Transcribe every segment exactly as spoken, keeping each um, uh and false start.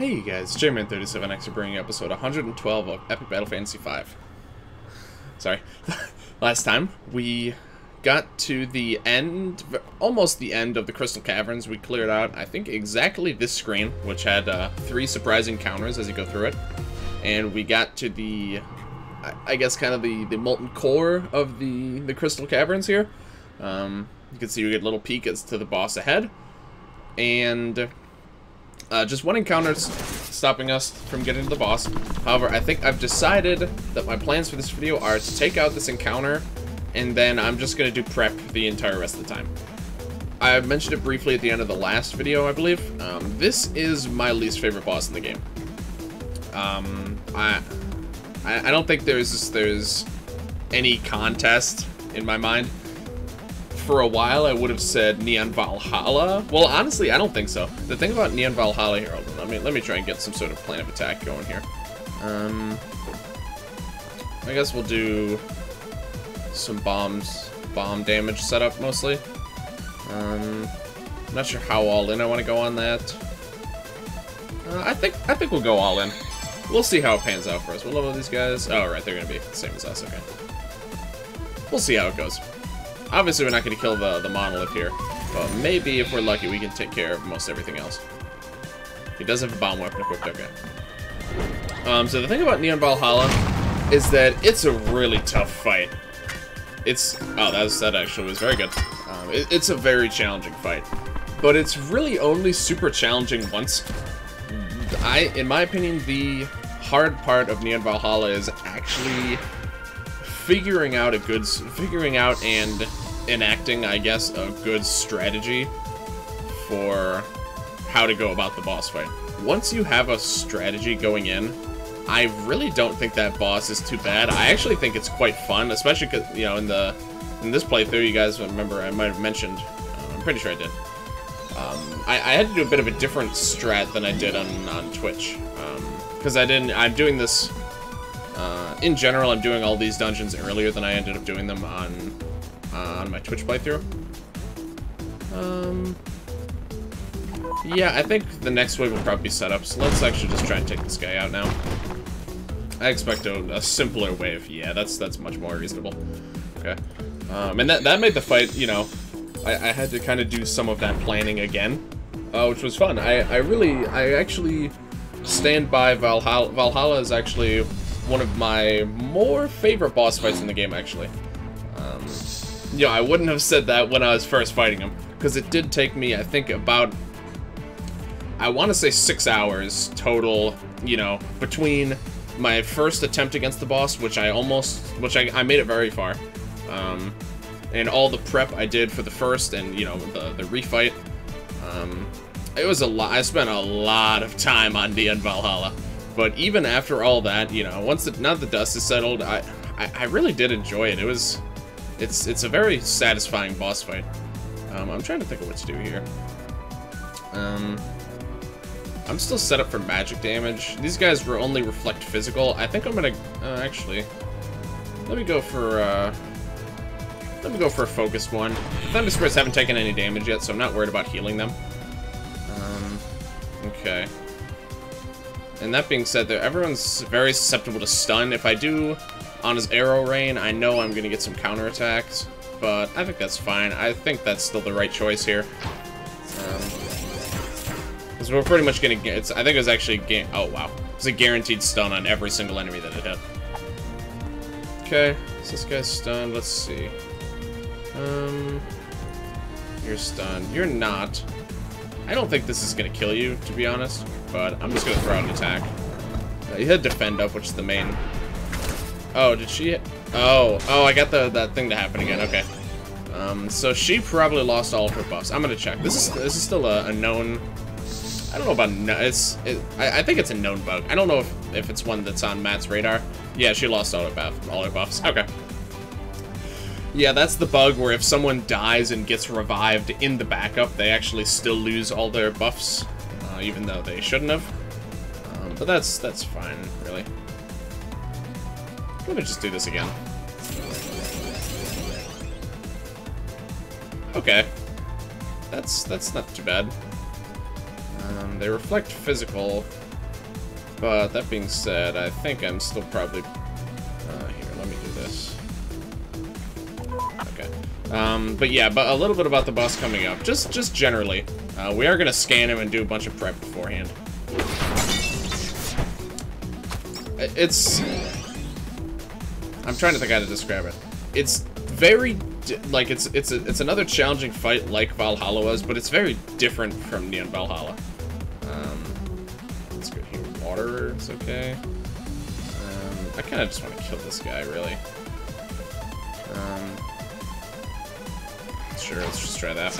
Hey you guys, J Man thirty-seven X are bringing episode one hundred twelve of Epic Battle Fantasy five. Sorry. Last time, we got to the end, almost the end of the Crystal Caverns. We cleared out, I think, exactly this screen, which had uh, three surprising counters as you go through it. And we got to the, I, I guess, kind of the, the molten core of the, the Crystal Caverns here. Um, you can see we get a little peek as to the boss ahead. And Uh, just one encounter's stopping us from getting to the boss. However, I think I've decided that my plans for this video are to take out this encounter, and then I'm just going to do prep the entire rest of the time. I mentioned it briefly at the end of the last video, I believe. Um, this is my least favorite boss in the game. Um, I, I I don't think there's there's any contest in my mind. For a while, I would have said Neon Valhalla. Well, honestly, I don't think so. The thing about Neon Valhalla here, let me let me try and get some sort of plan of attack going here. Um, I guess we'll do some bombs, bomb damage setup mostly. Um, I'm not sure how all in I want to go on that. Uh, I think I think we'll go all in. We'll see how it pans out for us. What level are these guys? Oh, right, they're gonna be the same as us. Okay, we'll see how it goes. Obviously, we're not going to kill the, the monolith here, but maybe if we're lucky, we can take care of most everything else. He does have a bomb weapon equipped, okay. Um, so the thing about Neon Valhalla is that it's a really tough fight. It's, oh, that, was, that actually was very good. Um, it, it's a very challenging fight, but it's really only super challenging once. I, in my opinion, the hard part of Neon Valhalla is actually figuring out a good, figuring out and enacting, I guess, a good strategy for how to go about the boss fight. Once you have a strategy going in, I really don't think that boss is too bad. I actually think it's quite fun, especially because, you know, in the in this playthrough, you guys remember I might have mentioned, uh, I'm pretty sure I did. Um, I, I had to do a bit of a different strat than I did on on Twitch because um, I didn't. I'm doing this. Uh, in general, I'm doing all these dungeons earlier than I ended up doing them on uh, on my Twitch playthrough. Um, yeah, I think the next wave will probably be set up, so let's actually just try and take this guy out now. I expect a, a simpler wave. Yeah, that's that's much more reasonable. Okay, um, and that, that made the fight, you know, I, I had to kind of do some of that planning again, uh, which was fun. I, I really, I actually stand by Valhalla. Valhalla is actually one of my more favorite boss fights in the game, actually. Um, yeah, I wouldn't have said that when I was first fighting him, because it did take me, I think, about, I want to say six hours total, you know, between my first attempt against the boss, which I almost, which I, I made it very far, um, and all the prep I did for the first and, you know, the, the refight. Um, it was a lot, I spent a lot of time on Neon Valhalla. But even after all that, you know, once the, now the dust is settled, I, I I really did enjoy it. It was, it's it's a very satisfying boss fight. Um, I'm trying to think of what to do here. Um, I'm still set up for magic damage. These guys were only reflect physical. I think I'm gonna uh, actually let me go for uh, let me go for a focused one. The Thunder Spirits haven't taken any damage yet, so I'm not worried about healing them. Um, okay. And that being said, there everyone's very susceptible to stun. If I do on his arrow rain, I know I'm gonna get some counterattacks, but I think that's fine. I think that's still the right choice here. Um, so we're pretty much gonna get. It's, I think it was actually. Oh wow, it's a guaranteed stun on every single enemy that it hit. Okay, so this guy's stunned. Let's see. Um, you're stunned. You're not. I don't think this is gonna kill you, to be honest. But I'm just gonna throw out an attack. Uh, you had defend up, which is the main. Oh, did she? Oh, oh, I got the that thing to happen again. Okay. Um, so she probably lost all of her buffs. I'm gonna check. This is this is still a, a known. I don't know about no, it's. It, I, I think it's a known bug. I don't know if if it's one that's on Matt's radar. Yeah, she lost all her buff, all her buffs. Okay. Yeah, that's the bug where if someone dies and gets revived in the backup, they actually still lose all their buffs. Even though they shouldn't have. Um, but that's that's fine, really. Let me just do this again. Okay. That's that's not too bad. Um, they reflect physical. But that being said, I think I'm still probably... Uh, here, let me do this. Okay. Um, but yeah, but a little bit about the boss coming up. Just, just generally. Uh, we are going to scan him and do a bunch of prep beforehand. It's... I'm trying to think how to describe it. It's very... Like, it's it's a, it's another challenging fight like Valhalla was, but it's very different from Neon Valhalla. Um, let's go here. Water, it's okay. Um, I kind of just want to kill this guy, really. Um, sure, let's just try that.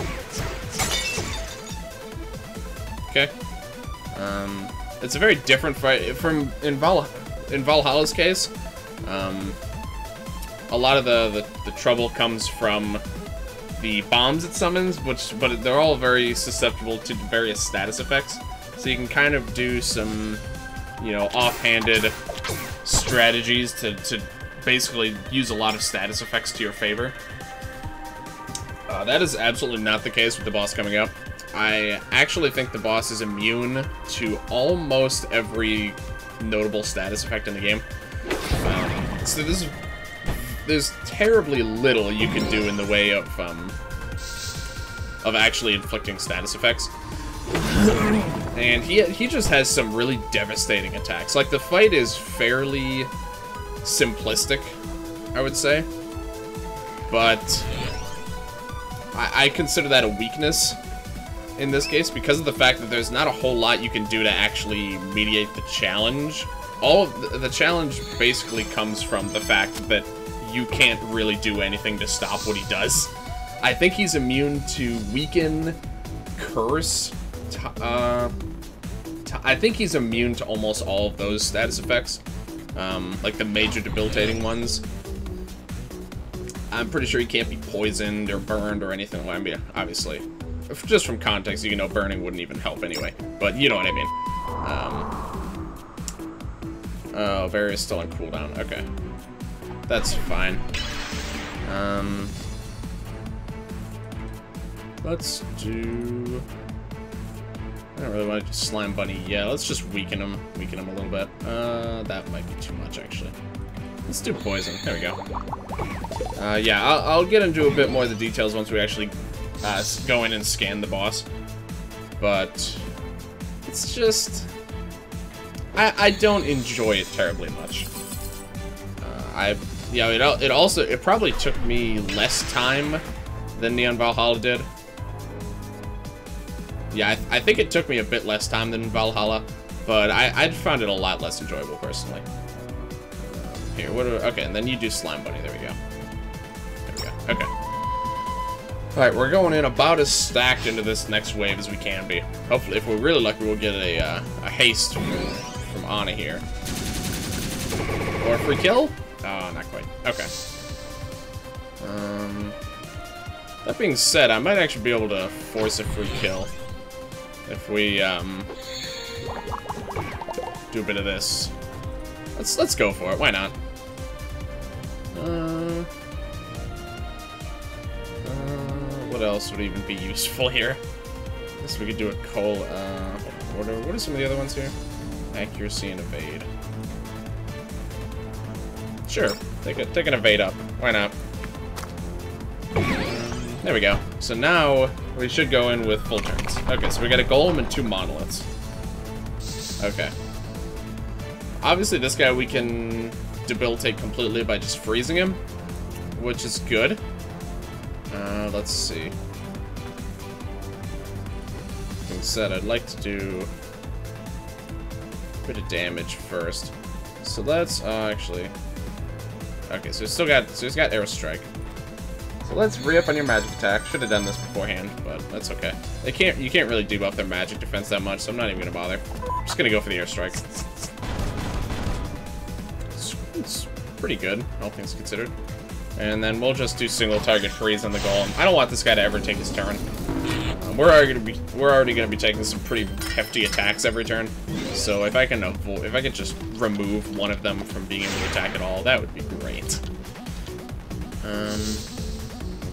Okay. Um, it's a very different fight from in Valhalla. In Valhalla's case, um, a lot of the, the, the trouble comes from the bombs it summons, which but they're all very susceptible to various status effects. So you can kind of do some, you know, offhanded strategies to, to basically use a lot of status effects to your favor. Uh, that is absolutely not the case with the boss coming up. I actually think the boss is immune to almost every notable status effect in the game. Um, so this is... There's terribly little you can do in the way of um, of actually inflicting status effects, and he he just has some really devastating attacks. Like the fight is fairly simplistic, I would say, but I, I consider that a weakness in this case because of the fact that there's not a whole lot you can do to actually mediate the challenge. All of the, the challenge basically comes from the fact that you can't really do anything to stop what he does. I think he's immune to weaken, curse, uh, I think he's immune to almost all of those status effects, um, like the major debilitating ones. I'm pretty sure he can't be poisoned or burned or anything like that, obviously. Just from context, you know, burning wouldn't even help anyway, but you know what I mean. Um, oh, Varia's still on cooldown, okay. That's fine. Um, let's do... I don't really want to do Slime Bunny. Yeah, let's just weaken him. Weaken him a little bit. Uh, that might be too much, actually. Let's do Poison. There we go. Uh, yeah, I'll, I'll get into a bit more of the details once we actually uh, go in and scan the boss. But it's just... I, I don't enjoy it terribly much. Uh, I... Yeah, it, it also, it probably took me less time than Neon Valhalla did. Yeah, I, th I think it took me a bit less time than Valhalla, but I, I found it a lot less enjoyable, personally. Um, here, what do we, okay, and then you do Slime Bunny, there we go. There we go, okay. Alright, we're going in about as stacked into this next wave as we can be. Hopefully, if we're really lucky, we'll get a, uh, a haste from, from Anna here. Or a free kill? Oh, not quite. Okay. Um, that being said, I might actually be able to force a free kill if we um, do a bit of this. Let's let's go for it. Why not? Uh, uh, what else would even be useful here? I guess we could do a coal. Uh, what are, what are some of the other ones here? Accuracy and evade. Sure, take, a, take an evade up. Why not? There we go. So now, we should go in with full turns. Okay, so we got a golem and two monoliths. Okay. Obviously, this guy we can debilitate completely by just freezing him, which is good. Uh, let's see. That said, I'd like to do a bit of damage first. So let's uh, actually... Okay, so he's still got, so he's got Aerostrike. So let's re-up on your magic attack. Should have done this beforehand, but that's okay. They can't, you can't really debuff their magic defense that much, so I'm not even gonna bother. I'm just gonna go for the Aerostrike. It's, it's pretty good, all things considered. And then we'll just do single target freeze on the golem. I don't want this guy to ever take his turn. Um, we're already gonna be, we're already gonna be taking some pretty hefty attacks every turn. So if I can avoid, if I could just remove one of them from being able to attack at all, that would be great. Um,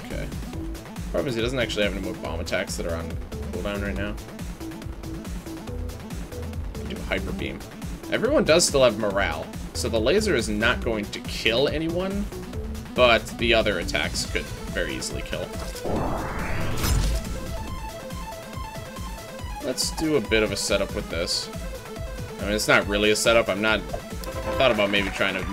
okay. Problem is he doesn't actually have any more bomb attacks that are on cooldown right now. Do a hyper beam. Everyone does still have morale, so the laser is not going to kill anyone, but the other attacks could very easily kill. Let's do a bit of a setup with this. I mean, it's not really a setup. I'm not... I thought about maybe trying to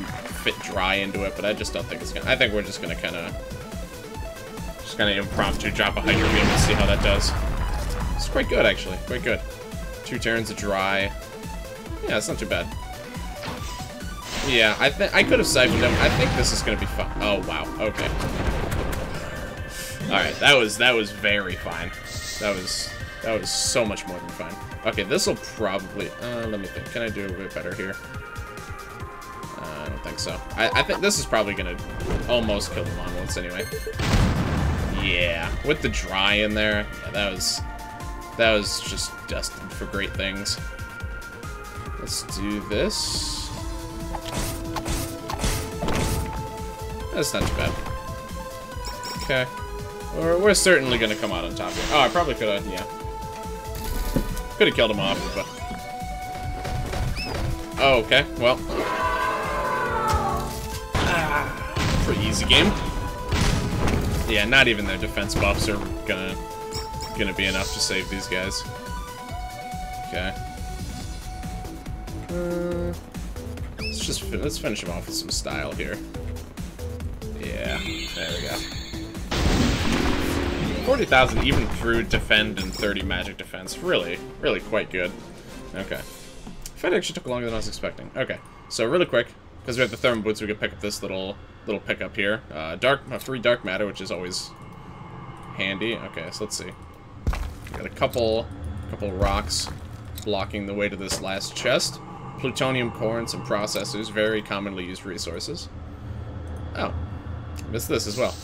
fit dry into it, but I just don't think it's gonna... I think we're just gonna kind of... Just kind of impromptu drop a Hydro Beam and see how that does. It's quite good, actually. Quite good. Two turns of dry. Yeah, it's not too bad. Yeah, I think I could have siphoned him. I think this is gonna be fun. Oh wow. Okay. All right, that was that was very fine. That was that was so much more than fine. Okay, this will probably. Uh, let me think. Can I do a bit better here? Uh, I don't think so. I, I think this is probably gonna almost kill them on once anyway. Yeah, with the dry in there, yeah, that was that was just destined for great things. Let's do this. That's not too bad. Okay. We're, we're certainly gonna come out on top here. Oh, I probably could've, yeah. Could've killed him off, but... Oh, okay, well. Ah, pretty easy game. Yeah, not even their defense buffs are gonna... gonna be enough to save these guys. Okay. Uh, let's just... Fin let's finish him off with some style here. Yeah, there we go. forty thousand even through defend and thirty magic defense. Really, really quite good. Okay. Fight actually took longer than I was expecting. Okay, so really quick, because we have the Thermal Boots, we can pick up this little little pickup here. Uh, dark, uh, free Dark Matter, which is always handy. Okay, so let's see. We got a couple, couple rocks blocking the way to this last chest. Plutonium core and some processors, very commonly used resources. Oh. Missed this as well.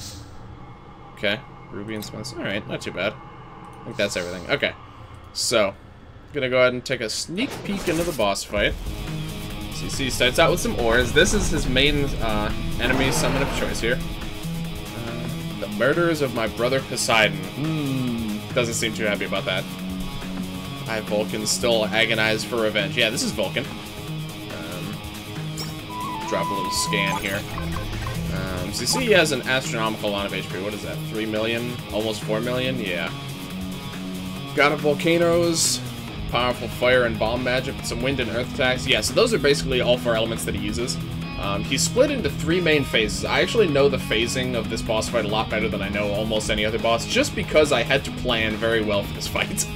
Okay. Ruby and Spence. Alright, not too bad. I think that's everything. Okay. So, gonna go ahead and take a sneak peek into the boss fight. C C starts out with some ores. This is his main uh, enemy summon of choice here. Uh, the murderers of my brother Poseidon. Mm, doesn't seem too happy about that. I, Vulcan, still agonize for revenge. Yeah, this is Vulcan. Um, drop a little scan here. Um, so you see he has an astronomical amount of H P. What is that? three million? Almost four million? Yeah. God of Volcanoes, powerful fire and bomb magic, some wind and earth attacks. Yeah, so those are basically all four elements that he uses. Um, he's split into three main phases. I actually know the phasing of this boss fight a lot better than I know almost any other boss, just because I had to plan very well for this fight.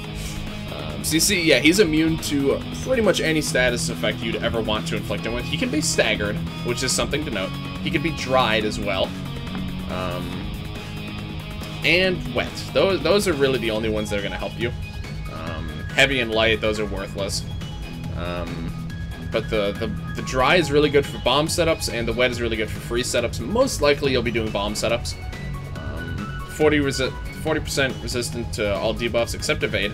um, so you see, yeah, he's immune to pretty much any status effect you'd ever want to inflict him with. He can be staggered, which is something to note. He could be dried as well, um, and wet. Those those are really the only ones that are going to help you. Um, heavy and light, those are worthless. Um, but the, the the dry is really good for bomb setups, and the wet is really good for free setups. Most likely, you'll be doing bomb setups. Um, forty percent resistant to all debuffs except evade,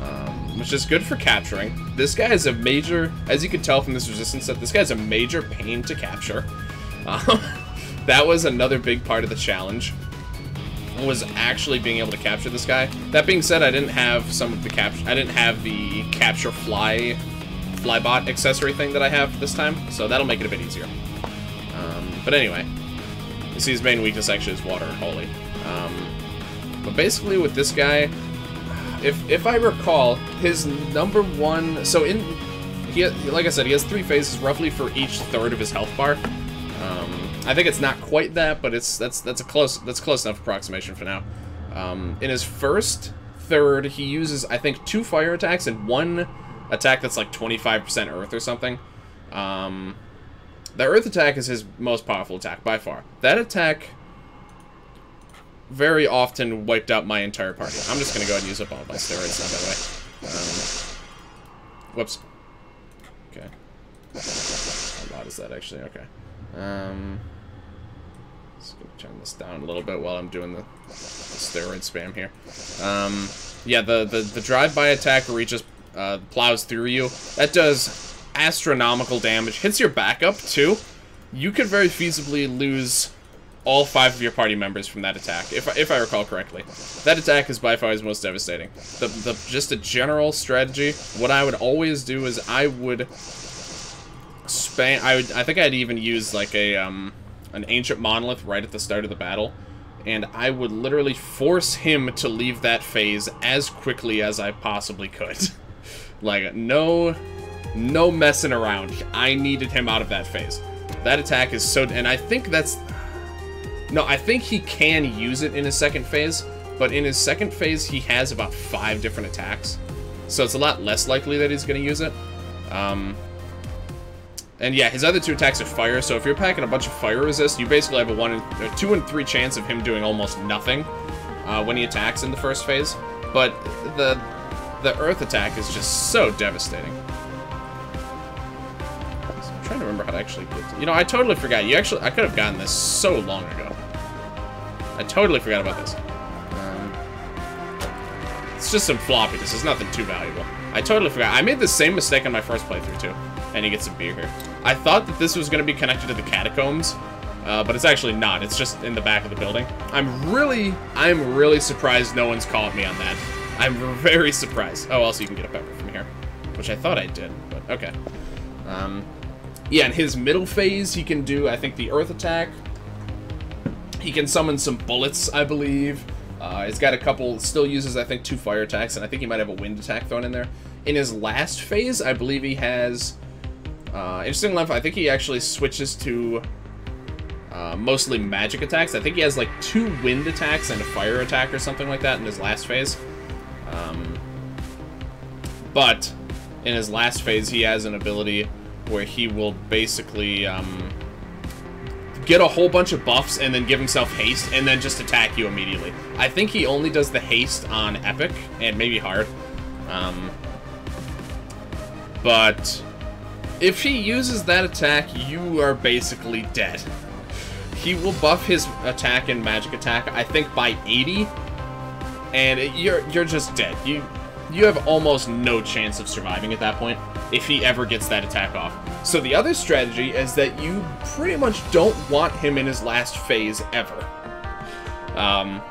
um, which is good for capturing. This guy is a major, as you can tell from this resistance set, this guy is a major pain to capture. Um, that was another big part of the challenge, was actually being able to capture this guy. That being said, I didn't have some of the capture. I didn't have the capture fly, flybot accessory thing that I have this time, so that'll make it a bit easier. Um, but anyway, you see, his main weakness actually is water and holy. Um, but basically, with this guy, if if I recall, his number one. So in, he like I said, he has three phases roughly for each third of his health bar. Um, I think it's not quite that, but it's that's that's a close that's close enough approximation for now. Um, in his first third, he uses I think two fire attacks and one attack that's like twenty-five percent earth or something. Um, the earth attack is his most powerful attack by far. That attack very often wiped out my entire party. I'm just gonna go ahead and use up all my steroids now, by the way. Um, whoops. Okay. How loud is that actually? Okay. Um, just gonna turn this down a little bit while I'm doing the, the steroid spam here. Um, yeah, the, the, the drive-by attack where he just uh, plows through you, that does astronomical damage. Hits your backup, too. You could very feasibly lose all five of your party members from that attack, if, if I recall correctly. That attack is by far his most devastating. The, the, just a general strategy, what I would always do is I would... expand. I would. I think I'd even use like a um, an ancient monolith right at the start of the battle, and I would literally force him to leave that phase as quickly as I possibly could. Like no, no messing around. I needed him out of that phase. That attack is so. And I think that's. No, I think he can use it in his second phase, but in his second phase he has about five different attacks, so it's a lot less likely that he's going to use it. Um, and yeah, his other two attacks are fire, so if you're packing a bunch of fire resist, you basically have a one in, or two and three chance of him doing almost nothing uh, when he attacks in the first phase. But the the earth attack is just so devastating. I'm trying to remember how to actually get to, you know, I totally forgot. You actually, I could have gotten this so long ago. I totally forgot about this. Um, it's just some floppiness. It's nothing too valuable. I totally forgot. I made the same mistake on my first playthrough, too. And he gets a beer here. I thought that this was going to be connected to the catacombs, uh, but it's actually not. It's just in the back of the building. I'm really, I'm really surprised no one's caught me on that. I'm very surprised. Oh, also you can get a pepper from here, which I thought I did, but okay. Um, yeah, in his middle phase, he can do, I think, the earth attack. He can summon some bullets, I believe. Uh, he's got a couple, still uses, I think, two fire attacks, and I think he might have a wind attack thrown in there. In his last phase, I believe he has, uh, interesting enough, I think he actually switches to uh, mostly magic attacks. I think he has, like, two wind attacks and a fire attack or something like that in his last phase. Um, but in his last phase, he has an ability where he will basically um, get a whole bunch of buffs and then give himself haste and then just attack you immediately. I think he only does the haste on Epic and maybe Hard. Um, but if he uses that attack, you are basically dead. He will buff his attack and magic attack, I think, by eighty, and it, you're you're just dead. You you have almost no chance of surviving at that point if he ever gets that attack off. So the other strategy is that you pretty much don't want him in his last phase ever. Um,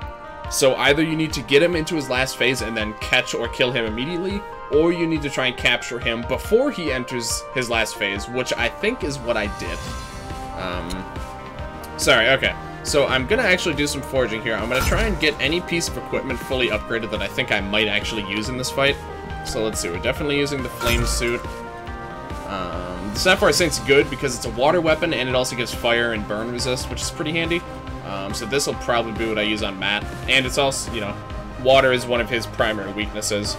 so either you need to get him into his last phase and then catch or kill him immediately, or you need to try and capture him before he enters his last phase, which I think is what I did. Um, sorry, okay. So I'm going to actually do some foraging here. I'm going to try and get any piece of equipment fully upgraded that I think I might actually use in this fight. So let's see, we're definitely using the flame suit. Um, the Sapphire Saint's good because it's a water weapon and it also gives fire and burn resist, which is pretty handy. Um, so this will probably be what I use on Matt. And it's also, you know, water is one of his primary weaknesses.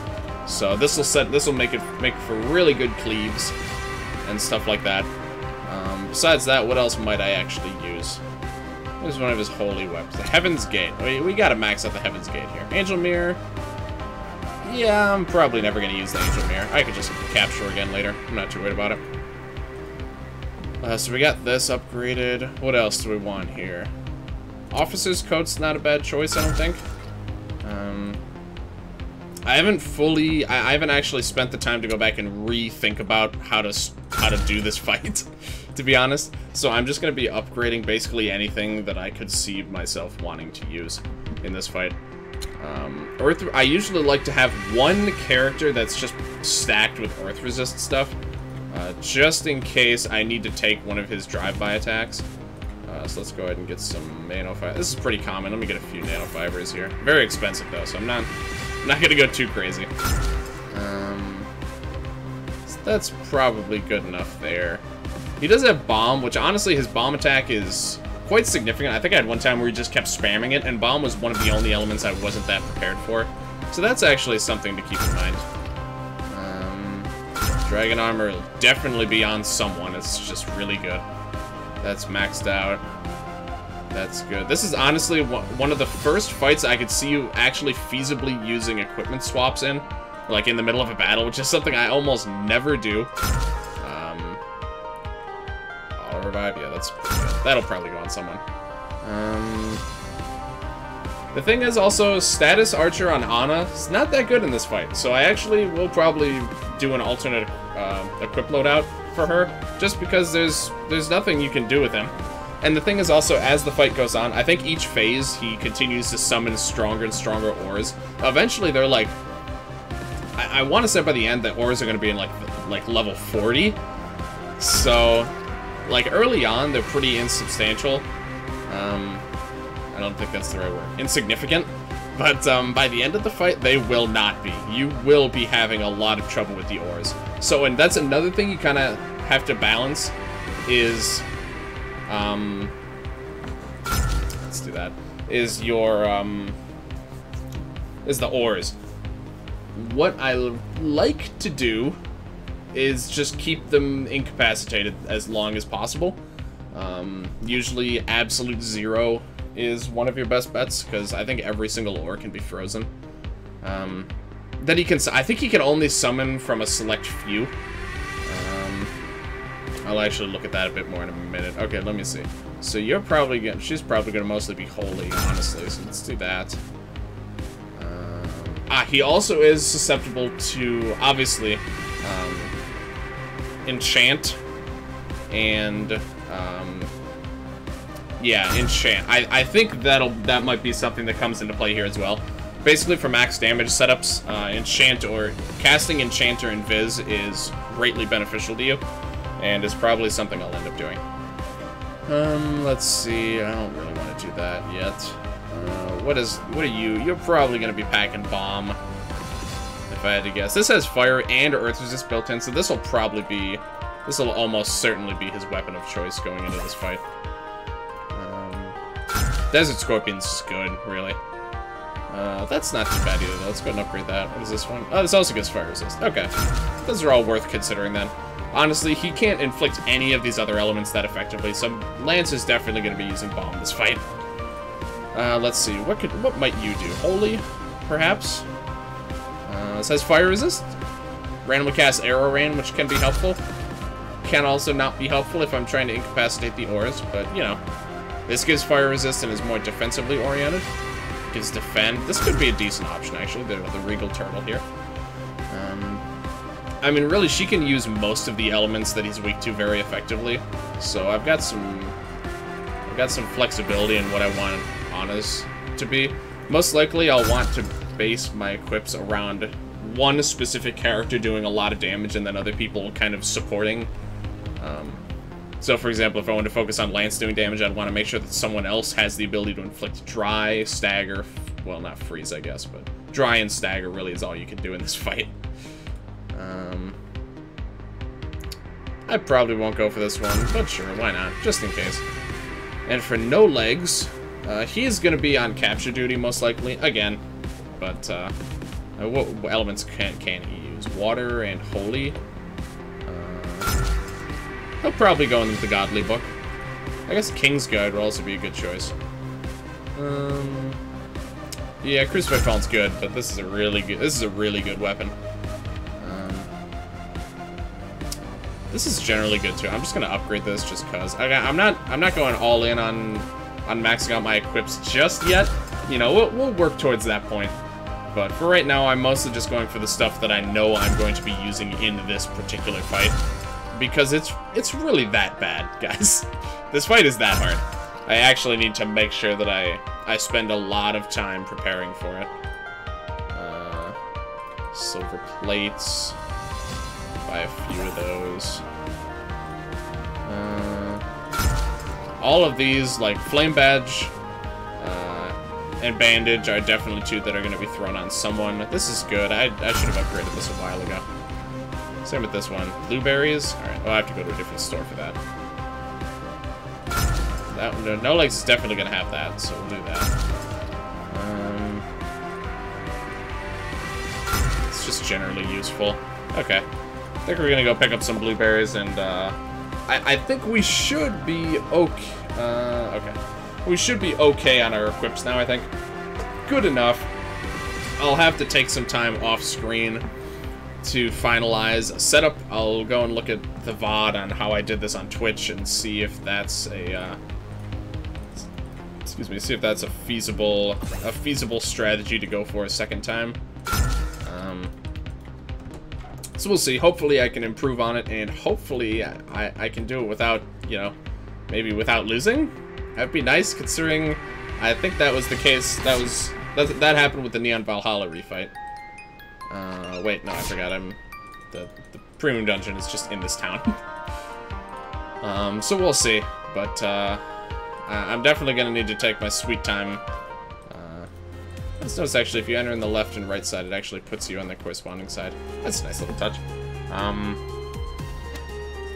So this will set, this will make it make for really good cleaves and stuff like that. Um, besides that, what else might I actually use? Here's one of his holy weapons, the Heaven's Gate. We, we got to max out the Heaven's Gate here. Angel Mirror. Yeah, I'm probably never going to use the Angel Mirror. I could just capture again later. I'm not too worried about it. Uh, so we got this upgraded. What else do we want here? Officer's Coat's not a bad choice, I don't think. Um, I haven't fully... I, I haven't actually spent the time to go back and rethink about how to, how to do this fight, to be honest. So I'm just going to be upgrading basically anything that I could see myself wanting to use in this fight. Um, Earth, I usually like to have one character that's just stacked with Earth Resist stuff, uh, just in case I need to take one of his drive-by attacks. Uh, so let's go ahead and get some nanofibers. This is pretty common. Let me get a few nanofibers here. Very expensive though, so I'm not I'm not gonna go too crazy. Um, so that's probably good enough there. He does have bomb, which honestly his bomb attack is quite significant. I think I had one time where he just kept spamming it, and bomb was one of the only elements I wasn't that prepared for. So that's actually something to keep in mind. Um, Dragon Armor will definitely be on someone. It's just really good. That's maxed out. That's good. This is honestly one of the first fights I could see you actually feasibly using equipment swaps in, like in the middle of a battle, which is something I almost never do. Um, auto revive, yeah, that's pretty good. That'll probably go on someone. Um, the thing is also, status archer on Anna is not that good in this fight, so I actually will probably do an alternate uh, equip loadout for her, just because there's there's nothing you can do with him. And the thing is also, as the fight goes on, I think each phase he continues to summon stronger and stronger ores. Eventually they're like, I, I want to say by the end that ores are going to be in like like level forty. So, like, early on, they're pretty insubstantial. Um, I don't think that's the right word. Insignificant. But um, by the end of the fight, they will not be. You will be having a lot of trouble with the ores. So, and that's another thing you kind of have to balance is... Um, let's do that. Is your... Um, is the ores. What I like to do is just keep them incapacitated as long as possible. Um, usually absolute zero is one of your best bets, because I think every single ore can be frozen. Um, that he can, I think he can only summon from a select few. Um, I'll actually look at that a bit more in a minute. Okay, let me see. So you're probably gonna, she's probably gonna mostly be holy, honestly, so let's do that. Um, ah, he also is susceptible to, obviously, um, enchant and, um, yeah, enchant. I, I think that'll that might be something that comes into play here as well. Basically, for max damage setups, uh, enchant or casting enchanter in Viz is greatly beneficial to you, and is probably something I'll end up doing. Um, let's see. I don't really want to do that yet. Uh, what is? What are you? You're probably gonna be packing bomb. If I had to guess, this has fire and earth resist built in, so this will probably be, this will almost certainly be his weapon of choice going into this fight. Desert Scorpion's is good, really. Uh, that's not too bad either, though. Let's go and upgrade that. What is this one? Oh, this also gets fire resist. Okay. Those are all worth considering, then. Honestly, he can't inflict any of these other elements that effectively, so Lance is definitely going to be using bomb this fight. Uh, let's see. What could, what might you do? Holy, perhaps? Uh, this has fire resist. Randomly cast Arrow Rain, which can be helpful. Can also not be helpful if I'm trying to incapacitate the auras, but, you know. This gives fire resist and is more defensively oriented. Gives defend. This could be a decent option, actually, the, the Regal Turtle here. Um, I mean, really, she can use most of the elements that he's weak to very effectively. So I've got some, I've got some flexibility in what I want Anna's to be. Most likely, I'll want to base my equips around one specific character doing a lot of damage and then other people kind of supporting. Um, So, for example, if I want to focus on Lance doing damage, I'd want to make sure that someone else has the ability to inflict dry, stagger, well, not freeze, I guess, but dry and stagger really is all you can do in this fight. Um, I probably won't go for this one, but sure, why not, just in case. And for no legs, uh, he's going to be on capture duty, most likely, again, but uh, what elements can, can he use? Water and holy. He'll probably go in with the Godly Book. I guess King's Guide will also be a good choice. Um, yeah, Crucifix Felon's good, but this is a really good. This is a really good weapon. Um, this is generally good too. I'm just gonna upgrade this just cause. I, I'm not. I'm not going all in on on maxing out my equips just yet. You know, we'll, we'll work towards that point. But for right now, I'm mostly just going for the stuff that I know I'm going to be using in this particular fight. Because it's it's really that bad, guys. This fight is that hard. I actually need to make sure that I, I spend a lot of time preparing for it. Uh, silver plates. Buy a few of those. Uh, all of these, like Flame Badge uh, and Bandage, are definitely two that are going to be thrown on someone. This is good. I, I should have upgraded this a while ago. Same with this one. Blueberries? Alright, well, I have to go to a different store for that. That no, no legs is definitely going to have that, so we'll do that. Um, it's just generally useful. Okay. I think we're going to go pick up some blueberries, and uh, I, I think we should be okay. Uh, okay. We should be okay on our equips now, I think. Good enough. I'll have to take some time off screen to finalize setup. I'll go and look at the V O D on how I did this on Twitch and see if that's a uh, excuse me, see if that's a feasible a feasible strategy to go for a second time. Um, so we'll see. Hopefully I can improve on it, and hopefully I, I can do it without, you know, maybe without losing. That'd be nice, considering I think that was the case. That was that that happened with the Neon Valhalla refight. Uh, wait, no, I forgot. I'm the, the premium dungeon is just in this town. Um, so we'll see. But uh, I'm definitely going to need to take my sweet time. Uh, let's notice, actually, if you enter in the left and right side, it actually puts you on the corresponding side. That's a nice little touch. Um,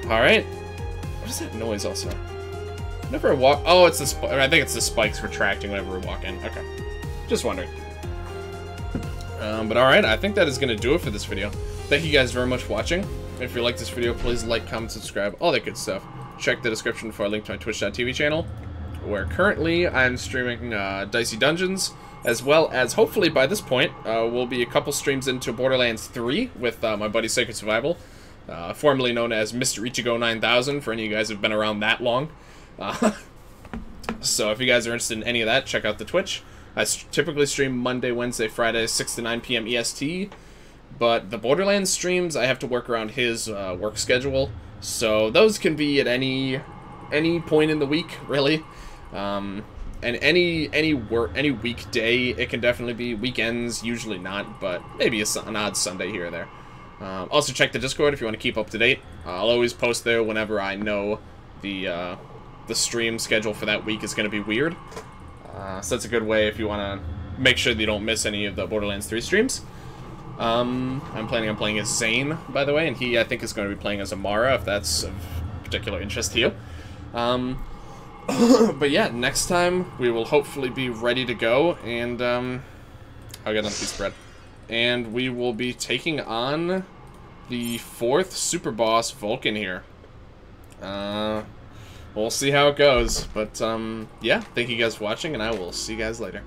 Alright. What is that noise also? Whenever I walk... Oh, it's the sp I think it's the spikes retracting whenever we walk in. Okay. Just wondering. Um, but alright, I think that is going to do it for this video. Thank you guys very much for watching. If you like this video, please like, comment, subscribe, all that good stuff. Check the description for a link to my Twitch dot T V channel, where currently I'm streaming uh, Dicey Dungeons, as well as, hopefully by this point, uh, we'll be a couple streams into Borderlands three with uh, my buddy Sacred Survival, uh, formerly known as Mister Ichigo nine thousand, for any of you guys who have been around that long. Uh, so if you guys are interested in any of that, check out the Twitch. I typically stream Monday, Wednesday, Friday, six to nine P M E S T, but the Borderlands streams, I have to work around his uh, work schedule, so those can be at any any point in the week, really, um, and any any work any weekday. It can definitely be weekends, usually not, but maybe a, an odd Sunday here or there. Um, also, check the Discord if you want to keep up to date. Uh, I'll always post there whenever I know the uh, the stream schedule for that week is going to be weird. Uh, so that's a good way if you want to make sure that you don't miss any of the Borderlands three streams. Um, I'm planning on playing as Zane, by the way, and he, I think, is going to be playing as Amara, if that's of particular interest to you. Um, but yeah, next time we will hopefully be ready to go, and um, I'll get another piece of bread. And we will be taking on the fourth super boss, Vulcan, here. Uh... We'll see how it goes, but, um, yeah, thank you guys for watching, and I will see you guys later.